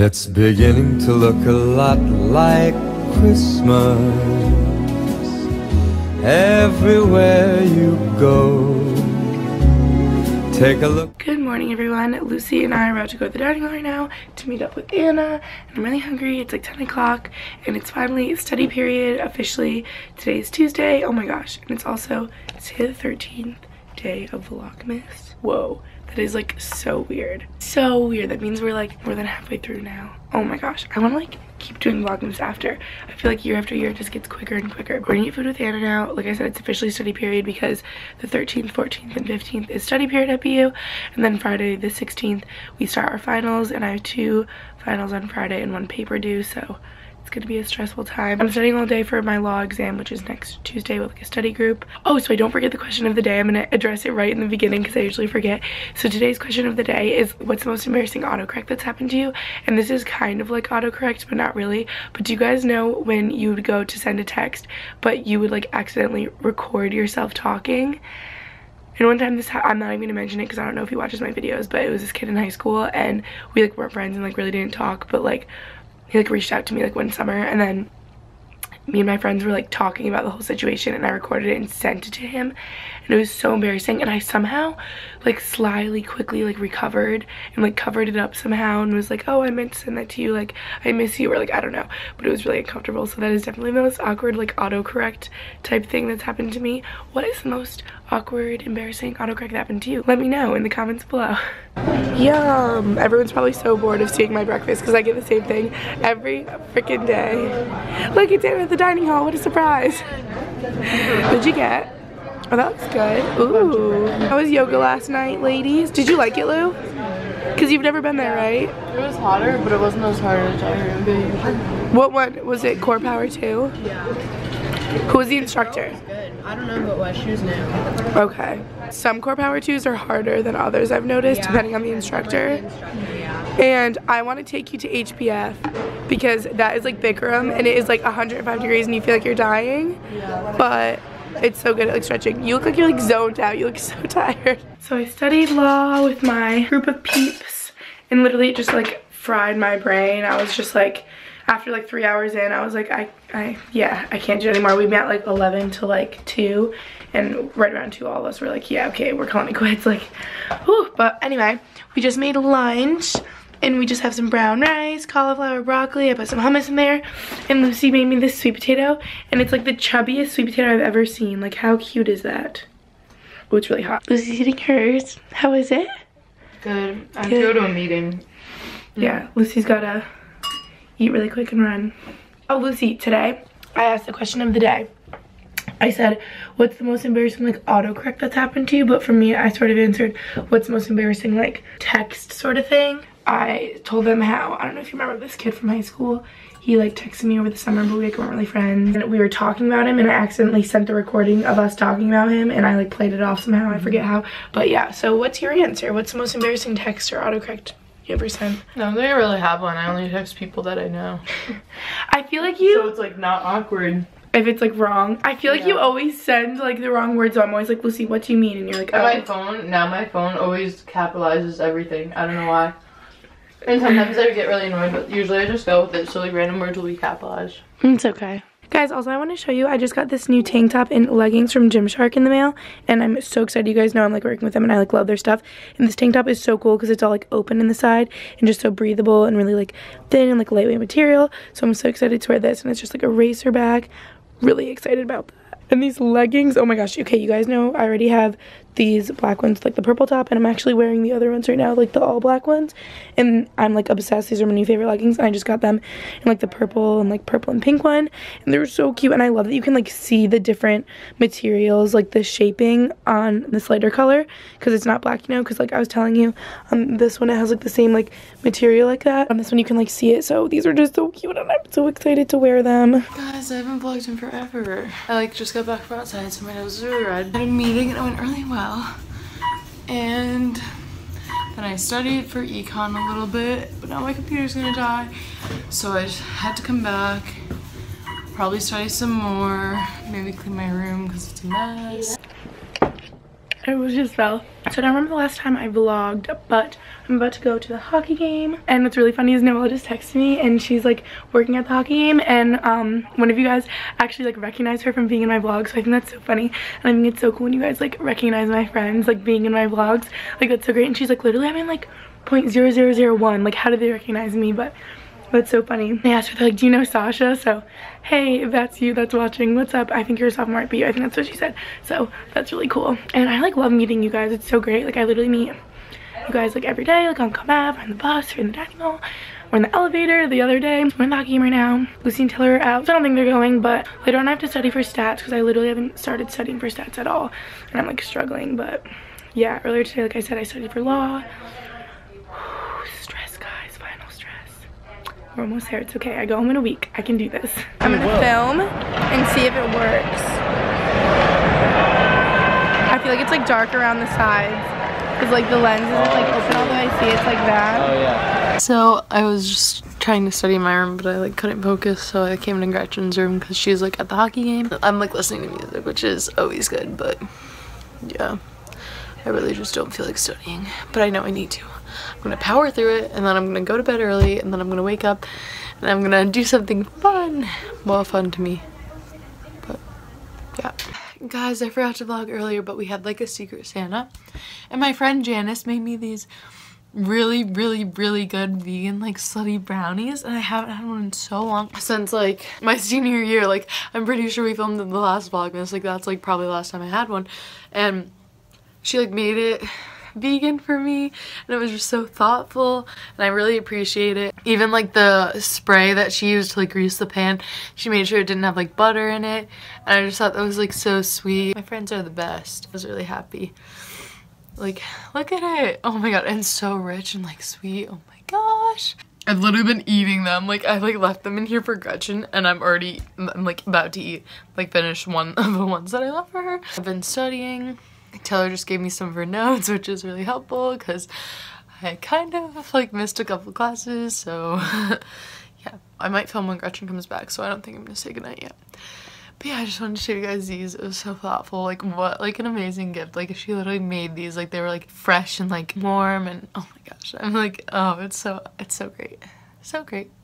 It's beginning to look a lot like Christmas everywhere you go. Take a look. Good morning, everyone. Lucy and I are about to go to the dining hall right now to meet up with Anna. I'm really hungry. It's like 10 o'clock and it's finally study period officially. Today's Tuesday. Oh my gosh. And it's also the 13th day of Vlogmas. Whoa. That is like so weird. So weird. That means we're like more than halfway through now. Oh my gosh. I want to like keep doing Vlogmas after. I feel like year after year it just gets quicker and quicker. We're gonna eat food with Anna now. Like I said, it's officially study period because the 13th, 14th, and 15th is study period at BU. And then Friday the 16th, we start our finals. And I have 2 finals on Friday and 1 paper due. So it's gonna be a stressful time. I'm studying all day for my law exam, which is next Tuesday with like a study group. Oh, so I don't forget the question of the day. I'm gonna address it right in the beginning because I usually forget. So today's question of the day is, what's the most embarrassing autocorrect that's happened to you? And this is kind of like autocorrect, but not really. But do you guys know when you would go to send a text, but you would like accidentally record yourself talking? And one time this, I'm not even gonna mention it because I don't know if he watches my videos, but it was this kid in high school and we like weren't friends and like really didn't talk, but like he like reached out to me like one summer, and then me and my friends were like talking about the whole situation and I recorded it and sent it to him, and it was so embarrassing. And I somehow like slyly quickly like recovered and like covered it up somehow and was like, oh, I meant to send that to you, like I miss you, or like I don't know, but it was really uncomfortable. So that is definitely the most awkward like autocorrect type thing that's happened to me. What is the most awkward embarrassing autocorrect that happened to you? Let me know in the comments below. Yum. Everyone's probably so bored of seeing my breakfast because I get the same thing every freaking day. Look, it's Anna at the dining hall. What a surprise. What'd you get? Oh, that looks good. Ooh. How was yoga last night, ladies? Did you like it, Lou? Because you've never been there, right? It was hotter, but it wasn't as hard as I remember. What one? Was it Core Power 2? Yeah. Who was the instructor? Good. I don't know, but she was new. Okay. Some Core Power 2s are harder than others, I've noticed, depending on the instructor. And I want to take you to HPF because that is like Bikram and it is like 105 degrees and you feel like you're dying. But it's so good at like stretching. You look like you're like zoned out. You look so tired. So I studied law with my group of peeps and literally it just like fried my brain. I was just like, after like 3 hours in, I was like, I can't do it anymore. We met like 11 to like 2, and right around 2, all of us were like, yeah, okay, we're calling it quits, like, whew. But anyway, we just made lunch, and we just have some brown rice, cauliflower, broccoli. I put some hummus in there, and Lucy made me this sweet potato, and it's like the chubbiest sweet potato I've ever seen. Like, how cute is that? Oh, it's really hot. Lucy's eating hers. How is it? Good. I go to a meeting. Yeah, Lucy's gotta eat really quick and run. Oh, Lucy, today I asked the question of the day. I said, what's the most embarrassing like autocorrect that's happened to you? But for me, I sort of answered, what's the most embarrassing like text sort of thing? I told them how, I don't know if you remember this kid from high school, he like texted me over the summer, but we like weren't really friends. And we were talking about him and I accidentally sent the recording of us talking about him and I like played it off somehow, I forget how. But yeah, so what's your answer? What's the most embarrassing text or autocorrect? No, I don't really have one. I only text people that I know. I feel like you... So it's like not awkward. If it's like wrong. I feel like you always send like the wrong words. So I'm always like, Lucy, what do you mean? And you're like, oh. And my phone, now my phone always capitalizes everything. I don't know why. And sometimes I get really annoyed, but usually I just go with it. So like random words will be capitalized. It's okay. Guys, also I want to show you, I just got this new tank top and leggings from Gymshark in the mail, and I'm so excited. You guys know I'm like working with them and I like love their stuff. And this tank top is so cool because it's all like open in the side and just so breathable and really like thin and like lightweight material. So I'm so excited to wear this, and it's just like a racer bag. Really excited about that. And these leggings, oh my gosh, okay, you guys know I already have these black ones, like the purple top, and I'm actually wearing the other ones right now, like the all black ones, and I'm like obsessed. These are my new favorite leggings, and I just got them in like the purple and like purple and pink one, and they were so cute. And I love that you can like see the different materials, like the shaping on this lighter color, because it's not black, you know, because like I was telling you on this one it has like the same like material like that. On this one you can like see it. So these are just so cute and I'm so excited to wear them. Guys, I haven't vlogged in forever. I like just got back from outside, so my nose is really red. I had a meeting and I went early. Well, and then I studied for econ a little bit, but now my computer's gonna die, so I just had to come back, probably study some more, maybe clean my room because it's a mess. I just fell. So I don't remember the last time I vlogged, but I'm about to go to the hockey game. And what's really funny is Noella just texted me and she's like working at the hockey game, and one of you guys actually like recognized her from being in my vlog. So I think that's so funny, and I think it's so cool when you guys like recognize my friends like being in my vlogs. Like that's so great. And she's like, literally I'm in like 0.0001, like how did they recognize me? But that's so funny. They asked her, they're like, do you know Sasha? So, hey, if that's you that's watching, what's up? I think you're a sophomore at BU. I think that's what she said. So, that's really cool. And I, like, love meeting you guys. It's so great. Like, I literally meet you guys, like, every day. Like, on Come Up, on the bus, or in the dining hall, or in the elevator the other day. We're in the hockey game right now. Lucy and Taylor are out, so I don't think they're going. But later on, I have to study for stats because I literally haven't started studying for stats at all. And I'm, like, struggling. But, yeah, earlier today, like I said, I studied for law. We're almost there. It's okay. I go home in a week. I can do this. I'm gonna film and see if it works. I feel like it's like dark around the sides because like the lens isn't like open, although I see it's like that. Oh yeah. So I was just trying to study in my room, but I like couldn't focus, so I came to Gretchen's room because she's like at the hockey game. I'm like listening to music, which is always good, but yeah, I really just don't feel like studying, but I know I need to. I'm gonna power through it, and then I'm gonna go to bed early, and then I'm gonna wake up, and I'm gonna do something fun. Well, fun to me, but yeah. Guys, I forgot to vlog earlier, but we had like a secret Santa, and my friend Janice made me these really good vegan like slutty brownies, and I haven't had one in so long, since like my senior year. Like I'm pretty sure we filmed the last Vlogmas, like that's like probably the last time I had one, and she like made it vegan for me, and it was just so thoughtful, and I really appreciate it. Even like the spray that she used to like grease the pan, she made sure it didn't have like butter in it, and I just thought that was like so sweet. My friends are the best. I was really happy. Like look at it, oh my god, and so rich and like sweet, oh my gosh. I've literally been eating them. Like I like left them in here for Gretchen, and I'm like about to eat, like finish one of the ones that I left for her. I've been studying. Taylor just gave me some of her notes, which is really helpful because I kind of like missed a couple classes, so yeah. I might film when Gretchen comes back, so I don't think I'm gonna say goodnight yet. But yeah, I just wanted to show you guys these. It was so thoughtful. Like what like an amazing gift. Like she literally made these, like they were like fresh and like warm, and oh my gosh, I'm like, oh, it's so great. So great.